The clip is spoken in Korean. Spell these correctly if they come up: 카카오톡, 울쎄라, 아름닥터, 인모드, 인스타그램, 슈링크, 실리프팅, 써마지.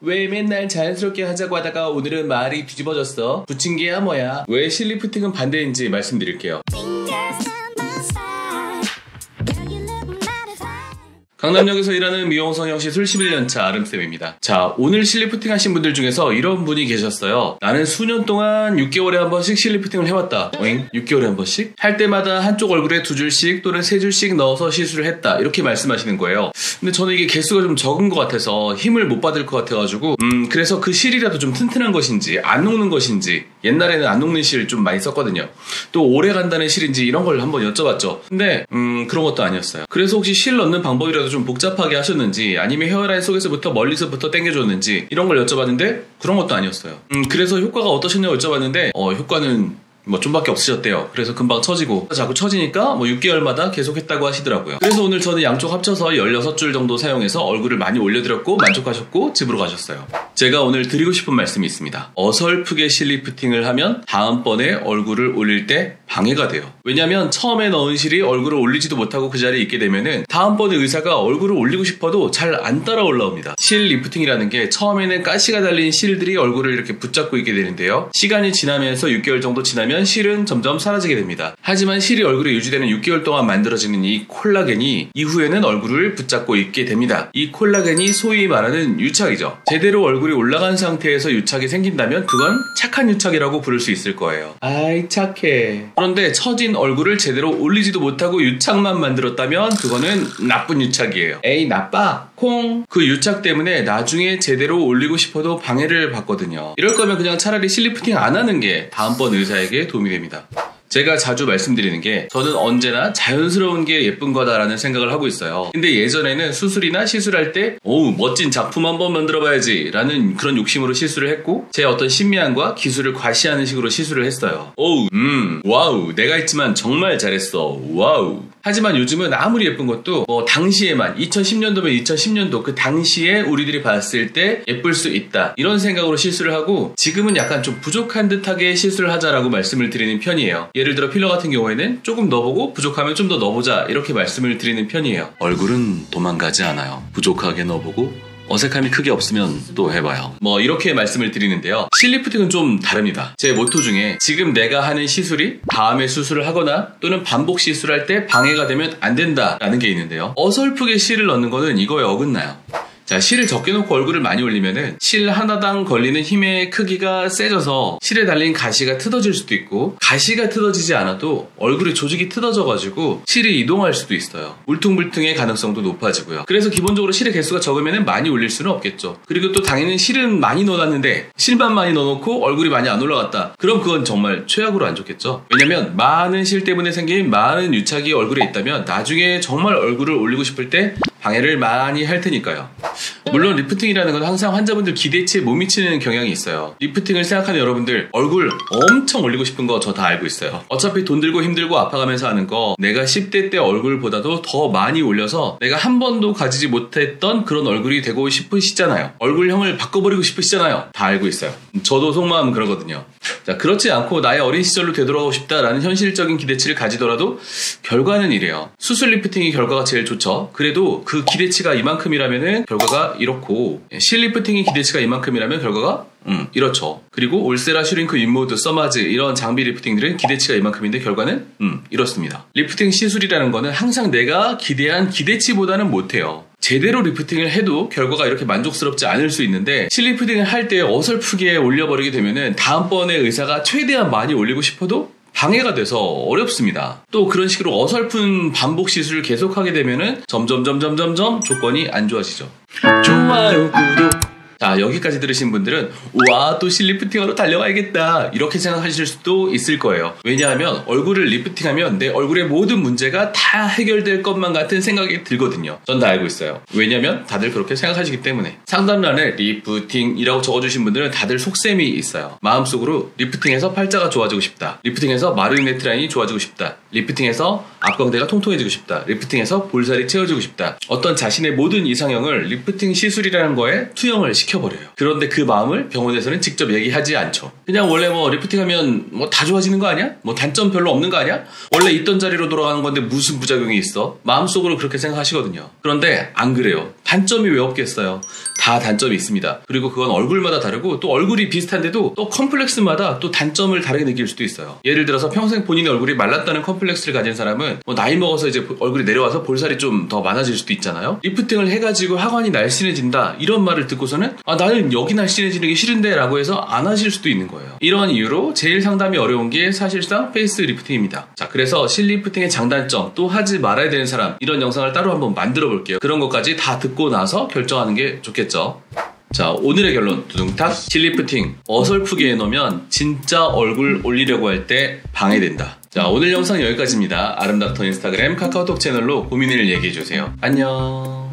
왜 맨날 자연스럽게 하자고 하다가 오늘은 말이 뒤집어졌어? 붙인 게야 뭐야? 왜 실리프팅은 반대인지 말씀드릴게요. 강남역에서 일하는 미용 성형시술 11년차 아름쌤입니다. 자, 오늘 실리프팅 하신 분들 중에서 이런 분이 계셨어요. 나는 수년 동안 6개월에 한 번씩 실리프팅을 해왔다. 오잉? 6개월에 한 번씩? 할 때마다 한쪽 얼굴에 2줄씩 또는 3줄씩 넣어서 시술을 했다. 이렇게 말씀하시는 거예요. 근데 저는 이게 개수가 좀 적은 것 같아서 힘을 못 받을 것 같아가지고 그래서 그 실이라도 좀 튼튼한 것인지 안 녹는 것인지, 옛날에는 안 녹는 실 좀 많이 썼거든요. 또 오래 간다는 실인지 이런 걸 한번 여쭤봤죠. 근데 그런 것도 아니었어요. 그래서 혹시 실 넣는 방법이라도 좀 복잡하게 하셨는지, 아니면 헤어라인 속에서부터 멀리서부터 당겨줬는지 이런 걸 여쭤봤는데 그런 것도 아니었어요. 그래서 효과가 어떠셨냐고 여쭤봤는데 효과는 뭐 좀밖에 없으셨대요. 그래서 금방 처지고, 자꾸 처지니까 뭐 6개월마다 계속했다고 하시더라고요. 그래서 오늘 저는 양쪽 합쳐서 16줄 정도 사용해서 얼굴을 많이 올려드렸고 만족하셨고 집으로 가셨어요. 제가 오늘 드리고 싶은 말씀이 있습니다. 어설프게 실리프팅을 하면 다음번에 얼굴을 올릴 때 방해가 돼요. 왜냐면 처음에 넣은 실이 얼굴을 올리지도 못하고 그 자리에 있게 되면은 다음번에 의사가 얼굴을 올리고 싶어도 잘 안 따라 올라옵니다. 실리프팅이라는 게 처음에는 가시가 달린 실들이 얼굴을 이렇게 붙잡고 있게 되는데요, 시간이 지나면서 6개월 정도 지나면 실은 점점 사라지게 됩니다. 하지만 실이 얼굴에 유지되는 6개월 동안 만들어지는 이 콜라겐이 이후에는 얼굴을 붙잡고 있게 됩니다. 이 콜라겐이 소위 말하는 유착이죠. 제대로 얼굴이 올라간 상태에서 유착이 생긴다면 그건 착한 유착이라고 부를 수 있을 거예요. 아이 착해. 그런데 처진 얼굴을 제대로 올리지도 못하고 유착만 만들었다면 그거는 나쁜 유착이에요. 에이 나빠 콩. 그 유착 때문에 나중에 제대로 올리고 싶어도 방해를 받거든요. 이럴 거면 그냥 차라리 실리프팅 안 하는 게 다음번 의사에게 도움이 됩니다. 제가 자주 말씀드리는 게, 저는 언제나 자연스러운 게 예쁜 거다라는 생각을 하고 있어요. 근데 예전에는 수술이나 시술할 때 어우 멋진 작품 한번 만들어 봐야지 라는 그런 욕심으로 시술을 했고, 제 어떤 신미함과 기술을 과시하는 식으로 시술을 했어요. 어우 와우 내가 했지만 정말 잘했어 와우. 하지만 요즘은 아무리 예쁜 것도 뭐 당시에만 2010년도면 2010년도 그 당시에 우리들이 봤을 때 예쁠 수 있다 이런 생각으로 시술을 하고, 지금은 약간 좀 부족한 듯하게 시술을 하자라고 말씀을 드리는 편이에요. 예를 들어 필러 같은 경우에는 조금 넣어보고 부족하면 좀 더 넣어보자 이렇게 말씀을 드리는 편이에요. 얼굴은 도망가지 않아요. 부족하게 넣어보고 어색함이 크게 없으면 또 해봐요. 뭐 이렇게 말씀을 드리는데요, 실리프팅은 좀 다릅니다. 제 모토 중에 지금 내가 하는 시술이 다음에 수술을 하거나 또는 반복 시술할 때 방해가 되면 안 된다 라는 게 있는데요, 어설프게 실을 넣는 거는 이거에 어긋나요. 자, 실을 적게 놓고 얼굴을 많이 올리면은 실 하나당 걸리는 힘의 크기가 세져서 실에 달린 가시가 틀어질 수도 있고, 가시가 틀어지지 않아도 얼굴의 조직이 틀어져가지고 실이 이동할 수도 있어요. 울퉁불퉁의 가능성도 높아지고요. 그래서 기본적으로 실의 개수가 적으면은 많이 올릴 수는 없겠죠. 그리고 또 당연히 실은 많이 넣어놨는데 실만 많이 넣어놓고 얼굴이 많이 안 올라갔다. 그럼 그건 정말 최악으로 안 좋겠죠. 왜냐면 많은 실 때문에 생긴 많은 유착이 얼굴에 있다면 나중에 정말 얼굴을 올리고 싶을 때 방해를 많이 할 테니까요. 물론 리프팅이라는 건 항상 환자분들 기대치에 못 미치는 경향이 있어요. 리프팅을 생각하는 여러분들, 얼굴 엄청 올리고 싶은 거 저 다 알고 있어요. 어차피 돈 들고 힘들고 아파가면서 하는 거 내가 10대 때 얼굴보다도 더 많이 올려서 내가 한 번도 가지지 못했던 그런 얼굴이 되고 싶으시잖아요. 얼굴형을 바꿔버리고 싶으시잖아요. 다 알고 있어요. 저도 속마음 그러거든요. 자, 그렇지 않고 나의 어린 시절로 되돌아가고 싶다라는 현실적인 기대치를 가지더라도 결과는 이래요. 수술 리프팅이 결과가 제일 좋죠. 그래도 그 기대치가 이만큼이라면은 결과가 이렇고, 실리프팅이 기대치가 이만큼이라면 결과가 이렇죠. 그리고 울쎄라, 슈링크, 인모드, 써마지 이런 장비 리프팅들은 기대치가 이만큼인데 결과는 이렇습니다. 리프팅 시술이라는 거는 항상 내가 기대한 기대치보다는 못해요. 제대로 리프팅을 해도 결과가 이렇게 만족스럽지 않을 수 있는데, 실리프팅을 할 때 어설프게 올려버리게 되면은 다음번에 의사가 최대한 많이 올리고 싶어도 방해가 돼서 어렵습니다. 또 그런 식으로 어설픈 반복 시술을 계속하게 되면은 점점 조건이 안 좋아지죠. 좋아요, 구독. 자, 여기까지 들으신 분들은 와, 또 실리프팅하러 달려가야겠다 이렇게 생각하실 수도 있을 거예요. 왜냐하면 얼굴을 리프팅하면 내 얼굴의 모든 문제가 다 해결될 것만 같은 생각이 들거든요. 전 다 알고 있어요. 왜냐하면 다들 그렇게 생각하시기 때문에. 상담란에 리프팅이라고 적어주신 분들은 다들 속셈이 있어요. 마음속으로 리프팅해서 팔자가 좋아지고 싶다, 리프팅해서 마루인 네트라인이 좋아지고 싶다, 리프팅해서 앞광대가 통통해지고 싶다, 리프팅해서 볼살이 채워지고 싶다. 어떤 자신의 모든 이상형을 리프팅 시술이라는 거에 투영을 시켜버려요. 그런데 그 마음을 병원에서는 직접 얘기하지 않죠. 그냥 원래 뭐 리프팅하면 뭐 다 좋아지는 거 아니야? 뭐 단점 별로 없는 거 아니야? 원래 있던 자리로 돌아가는 건데 무슨 부작용이 있어? 마음속으로 그렇게 생각하시거든요. 그런데 안 그래요. 단점이 왜 없겠어요? 다 단점이 있습니다. 그리고 그건 얼굴마다 다르고 또 얼굴이 비슷한데도 또 컴플렉스마다 또 단점을 다르게 느낄 수도 있어요. 예를 들어서 평생 본인의 얼굴이 말랐다는 컴플렉스를 가진 사람은 뭐 나이 먹어서 이제 얼굴이 내려와서 볼살이 좀 더 많아질 수도 있잖아요. 리프팅을 해가지고 하관이 날씬해진다 이런 말을 듣고서는 아 나는 여기 날씬해지는 게 싫은데 라고 해서 안 하실 수도 있는 거예요. 이런 이유로 제일 상담이 어려운 게 사실상 페이스 리프팅입니다. 자, 그래서 실리프팅의 장단점 또 하지 말아야 되는 사람 이런 영상을 따로 한번 만들어 볼게요. 그런 것까지 다 듣고 나서 결정하는 게 좋겠죠. 자, 오늘의 결론 두둥탁. 실리프팅 어설프게 해놓으면 진짜 얼굴 올리려고 할 때 방해된다. 자, 오늘 영상 여기까지입니다. 아름닥터 인스타그램 카카오톡 채널로 고민을 얘기해주세요. 안녕.